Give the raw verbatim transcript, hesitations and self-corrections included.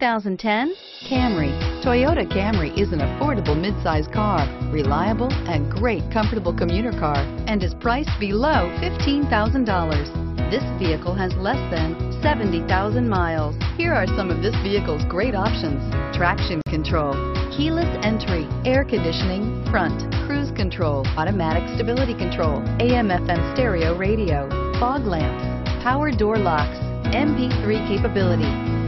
two thousand ten Camry. Toyota Camry is an affordable midsize car, reliable and great comfortable commuter car, and is priced below fifteen thousand dollars. This vehicle has less than seventy thousand miles. Here are some of this vehicle's great options: traction control, keyless entry, air conditioning, front, cruise control, automatic stability control, A M F M stereo radio, fog lamps, power door locks, M P three capability,